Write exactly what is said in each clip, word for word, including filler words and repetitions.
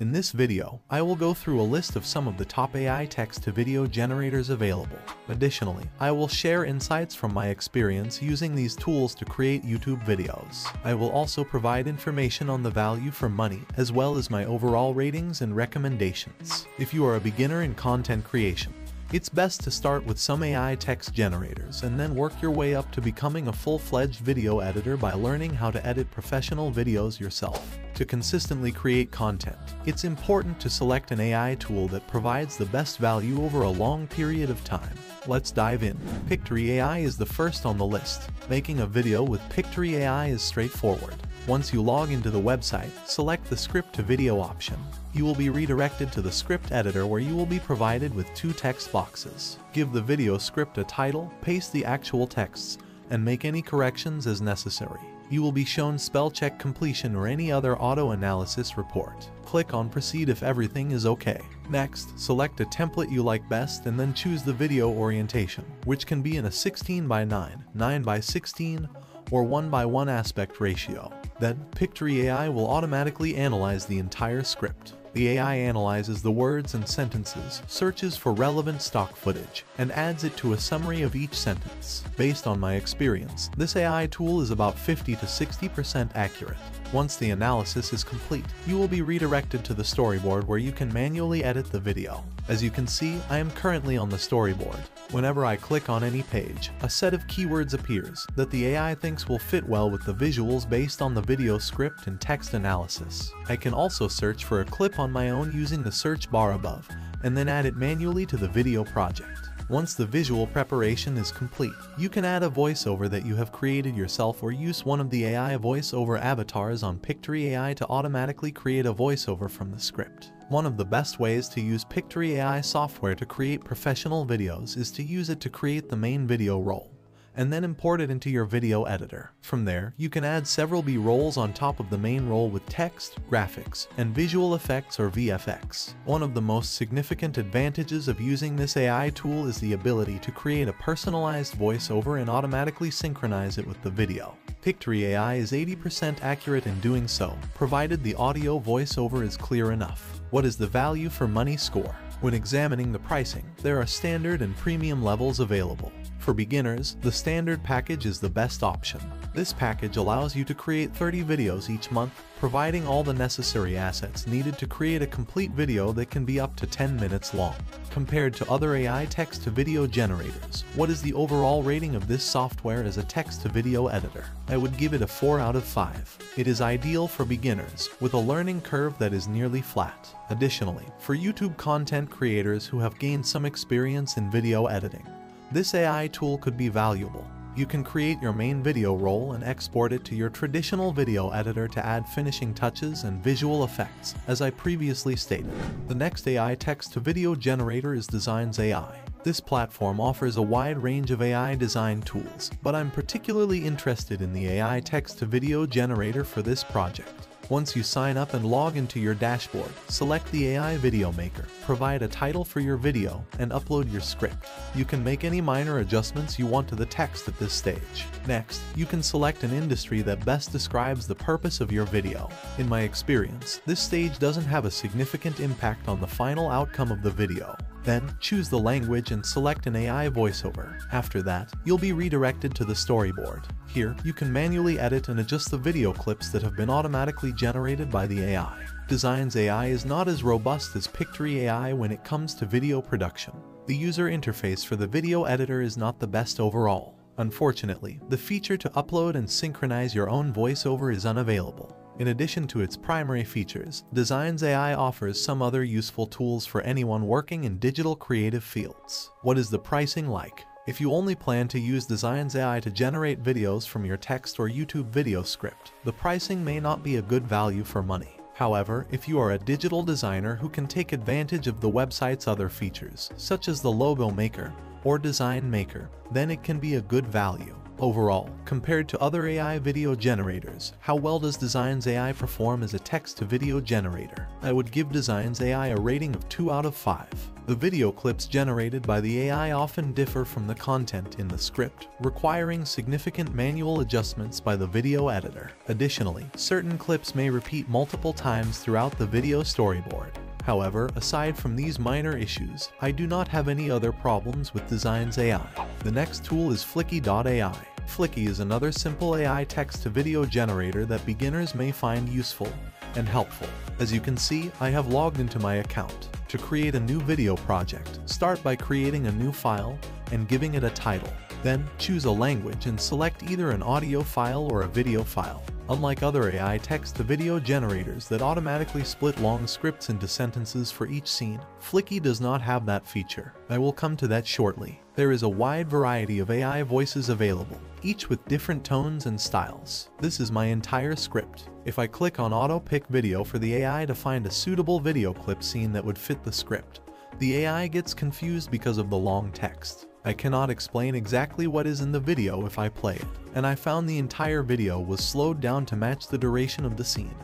In this video, I will go through a list of some of the top A I text-to-video generators available. Additionally, I will share insights from my experience using these tools to create YouTube videos. I will also provide information on the value for money, as well as my overall ratings and recommendations. If you are a beginner in content creation, it's best to start with some A I text generators and then work your way up to becoming a full-fledged video editor by learning how to edit professional videos yourself. To consistently create content, it's important to select an A I tool that provides the best value over a long period of time. Let's dive in. Pictory A I is the first on the list. Making a video with Pictory A I is straightforward. Once you log into the website, select the script to video option. You will be redirected to the script editor where you will be provided with two text boxes. Give the video script a title, paste the actual texts, and make any corrections as necessary. You will be shown spell check completion or any other auto analysis report. Click on proceed if everything is okay. Next, select a template you like best and then choose the video orientation, which can be in a sixteen by nine, nine by sixteen, or one by one aspect ratio. Then, Pictory A I will automatically analyze the entire script. The A I analyzes the words and sentences, searches for relevant stock footage, and adds it to a summary of each sentence. Based on my experience, this A I tool is about fifty to sixty percent accurate. Once the analysis is complete, you will be redirected to the storyboard where you can manually edit the video. As you can see, I am currently on the storyboard. Whenever I click on any page, a set of keywords appears that the A I thinks will fit well with the visuals based on the video script and text analysis. I can also search for a clip on my own using the search bar above, and then add it manually to the video project. Once the visual preparation is complete, you can add a voiceover that you have created yourself or use one of the A I voiceover avatars on Pictory A I to automatically create a voiceover from the script. One of the best ways to use Pictory A I software to create professional videos is to use it to create the main video role, and then import it into your video editor. From there, you can add several B-rolls on top of the main roll with text, graphics, and visual effects or V F X. One of the most significant advantages of using this A I tool is the ability to create a personalized voiceover and automatically synchronize it with the video. Pictory A I is eighty percent accurate in doing so, provided the audio voiceover is clear enough. What is the value for money score? When examining the pricing, there are standard and premium levels available. For beginners, the standard package is the best option. This package allows you to create thirty videos each month, providing all the necessary assets needed to create a complete video that can be up to ten minutes long. Compared to other A I text-to-video generators, what is the overall rating of this software as a text-to-video editor? I would give it a four out of five. It is ideal for beginners, with a learning curve that is nearly flat. Additionally, for YouTube content creators who have gained some experience in video editing, this A I tool could be valuable. You can create your main video role and export it to your traditional video editor to add finishing touches and visual effects, as I previously stated. The next A I text-to-video generator is Designs A I. This platform offers a wide range of A I design tools, but I'm particularly interested in the A I text-to-video generator for this project. Once you sign up and log into your dashboard, select the A I video maker, provide a title for your video, and upload your script. You can make any minor adjustments you want to the text at this stage. Next, you can select an industry that best describes the purpose of your video. In my experience, this stage doesn't have a significant impact on the final outcome of the video. Then, choose the language and select an A I voiceover. After that, you'll be redirected to the storyboard. Here, you can manually edit and adjust the video clips that have been automatically generated by the A I. Designs A I is not as robust as Pictory A I when it comes to video production. The user interface for the video editor is not the best overall. Unfortunately, the feature to upload and synchronize your own voiceover is unavailable. In addition to its primary features, Designs A I offers some other useful tools for anyone working in digital creative fields. What is the pricing like? If you only plan to use Designs A I to generate videos from your text or YouTube video script, the pricing may not be a good value for money. However, if you are a digital designer who can take advantage of the website's other features, such as the logo maker or design maker, then it can be a good value. Overall, compared to other A I video generators, how well does Designs A I perform as a text-to-video generator? I would give Designs A I a rating of two out of five. The video clips generated by the A I often differ from the content in the script, requiring significant manual adjustments by the video editor. Additionally, certain clips may repeat multiple times throughout the video storyboard. However, aside from these minor issues, I do not have any other problems with Designs A I. The next tool is Fliki dot A I. Fliki is another simple A I text-to-video generator that beginners may find useful and helpful. As you can see, I have logged into my account. To create a new video project, start by creating a new file and giving it a title. Then, choose a language and select either an audio file or a video file. Unlike other A I text-to-video generators that automatically split long scripts into sentences for each scene, Fliki does not have that feature. I will come to that shortly. There is a wide variety of A I voices available, each with different tones and styles. This is my entire script. If I click on Auto Pick Video for the A I to find a suitable video clip scene that would fit the script, the A I gets confused because of the long text. I cannot explain exactly what is in the video if I play it, and I found the entire video was slowed down to match the duration of the scene,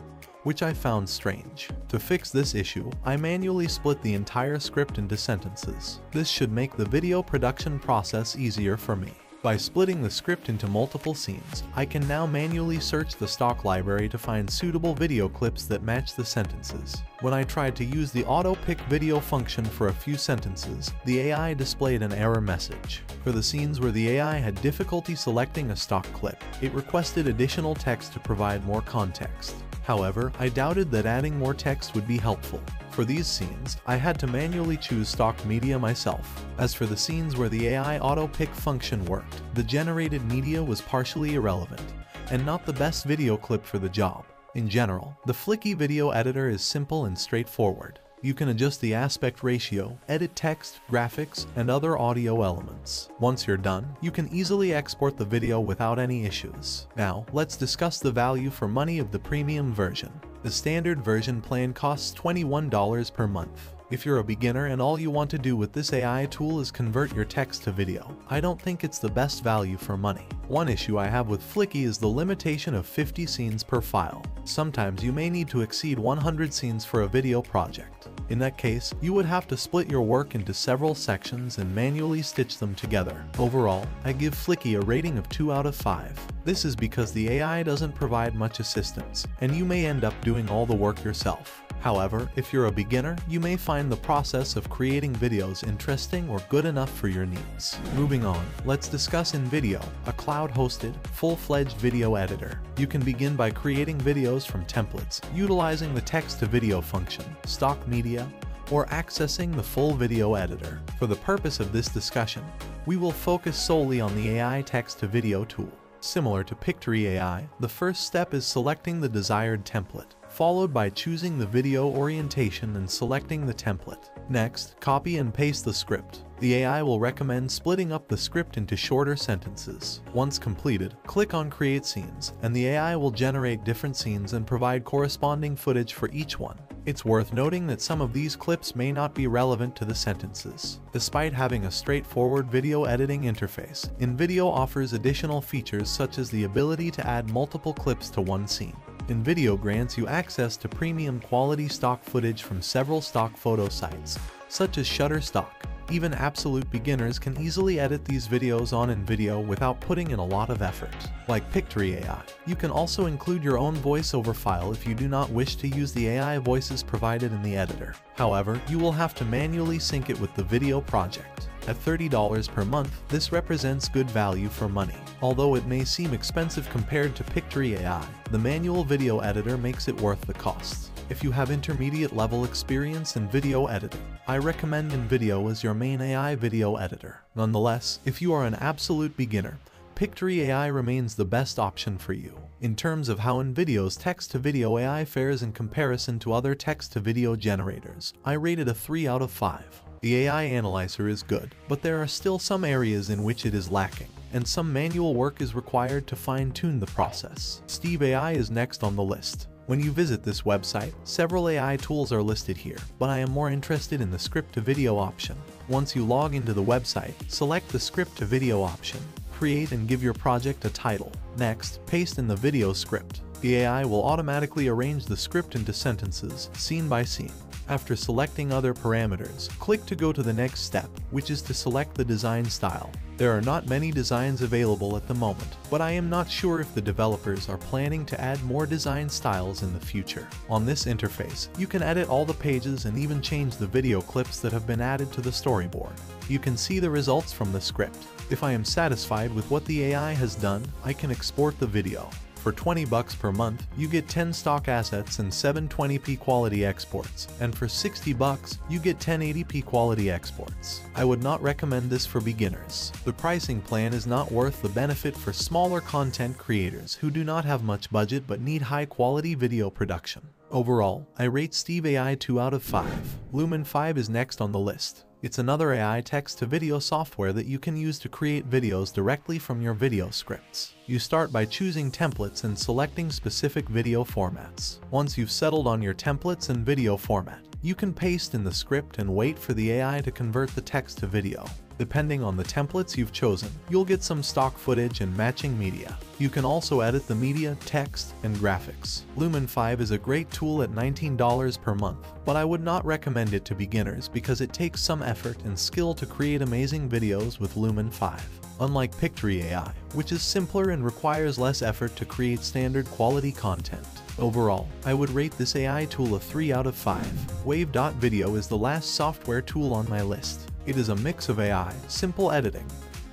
which I found strange. To fix this issue, I manually split the entire script into sentences. This should make the video production process easier for me. By splitting the script into multiple scenes, I can now manually search the stock library to find suitable video clips that match the sentences. When I tried to use the auto pick video function for a few sentences, the A I displayed an error message. For the scenes where the A I had difficulty selecting a stock clip, it requested additional text to provide more context. However, I doubted that adding more text would be helpful. For these scenes, I had to manually choose stock media myself. As for the scenes where the A I auto-pick function worked, the generated media was partially irrelevant, and not the best video clip for the job. In general, the Fliki video editor is simple and straightforward. You can adjust the aspect ratio, edit text, graphics, and other audio elements. Once you're done, you can easily export the video without any issues. Now, let's discuss the value for money of the premium version. The standard version plan costs twenty-one dollars per month. If you're a beginner and all you want to do with this A I tool is convert your text to video, I don't think it's the best value for money. One issue I have with Fliki is the limitation of fifty scenes per file. Sometimes you may need to exceed one hundred scenes for a video project. In that case, you would have to split your work into several sections and manually stitch them together. Overall, I give Fliki a rating of two out of five. This is because the A I doesn't provide much assistance, and you may end up doing all the work yourself. However, if you're a beginner, you may find the process of creating videos interesting or good enough for your needs. Moving on, let's discuss InVideo, a cloud-hosted, full-fledged video editor. You can begin by creating videos from templates, utilizing the text-to-video function, stock media, or accessing the full video editor. For the purpose of this discussion, we will focus solely on the A I text-to-video tool. Similar to Pictory A I, the first step is selecting the desired template, followed by choosing the video orientation and selecting the template. Next, copy and paste the script. The A I will recommend splitting up the script into shorter sentences. Once completed, click on Create Scenes, and the A I will generate different scenes and provide corresponding footage for each one. It's worth noting that some of these clips may not be relevant to the sentences. Despite having a straightforward video editing interface, InVideo offers additional features such as the ability to add multiple clips to one scene. InVideo grants you access to premium quality stock footage from several stock photo sites, such as Shutterstock. Even absolute beginners can easily edit these videos on InVideo without putting in a lot of effort. Like Pictory A I, you can also include your own voiceover file if you do not wish to use the A I voices provided in the editor. However, you will have to manually sync it with the video project. At thirty dollars per month, this represents good value for money. Although it may seem expensive compared to Pictory A I, the manual video editor makes it worth the cost. If you have intermediate-level experience in video editing, I recommend InVideo as your main A I video editor. Nonetheless, if you are an absolute beginner, Pictory A I remains the best option for you. In terms of how InVideo's text-to-video A I fares in comparison to other text-to-video generators, I rated a three out of five. The A I analyzer is good, but there are still some areas in which it is lacking, and some manual work is required to fine-tune the process. Steve A I is next on the list. When you visit this website, several A I tools are listed here, but I am more interested in the script-to-video option. Once you log into the website, select the script-to-video option, create and give your project a title. Next, paste in the video script. The A I will automatically arrange the script into sentences, scene by scene. After selecting other parameters, click to go to the next step, which is to select the design style. There are not many designs available at the moment, but I am not sure if the developers are planning to add more design styles in the future. On this interface, you can edit all the pages and even change the video clips that have been added to the storyboard. You can see the results from the script. If I am satisfied with what the A I has done, I can export the video. For twenty bucks per month, you get ten stock assets and seven twenty p quality exports, and for sixty bucks, you get ten eighty p quality exports. I would not recommend this for beginners. The pricing plan is not worth the benefit for smaller content creators who do not have much budget but need high-quality video production. Overall, I rate Steve A I two out of five. Lumen five is next on the list. It's another A I text-to-video software that you can use to create videos directly from your video scripts. You start by choosing templates and selecting specific video formats. Once you've settled on your templates and video format, you can paste in the script and wait for the A I to convert the text to video. Depending on the templates you've chosen, you'll get some stock footage and matching media. You can also edit the media, text, and graphics. Lumen five is a great tool at nineteen dollars per month, but I would not recommend it to beginners because it takes some effort and skill to create amazing videos with Lumen five. Unlike Pictory A I, which is simpler and requires less effort to create standard quality content. Overall, I would rate this A I tool a three out of five. Wave.video is the last software tool on my list. It is a mix of A I, simple editing,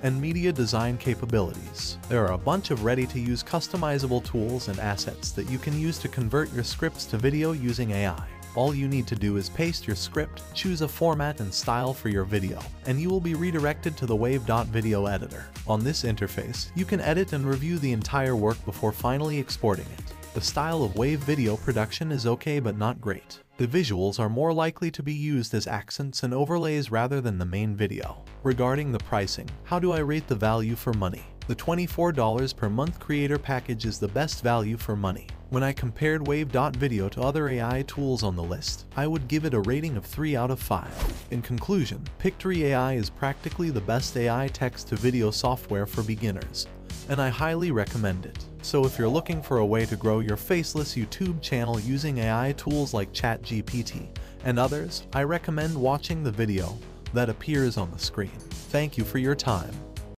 and media design capabilities. There are a bunch of ready-to-use customizable tools and assets that you can use to convert your scripts to video using A I. All you need to do is paste your script, choose a format and style for your video, and you will be redirected to the Wave.video editor. On this interface, you can edit and review the entire work before finally exporting it. The style of Wave video production is okay but not great. The visuals are more likely to be used as accents and overlays rather than the main video. Regarding the pricing, how do I rate the value for money? The twenty-four dollars per month creator package is the best value for money. When I compared Wave.video to other A I tools on the list, I would give it a rating of three out of five. In conclusion, Pictory A I is practically the best A I text-to-video software for beginners, and I highly recommend it. So if you're looking for a way to grow your faceless YouTube channel using A I tools like ChatGPT and others, I recommend watching the video that appears on the screen. Thank you for your time.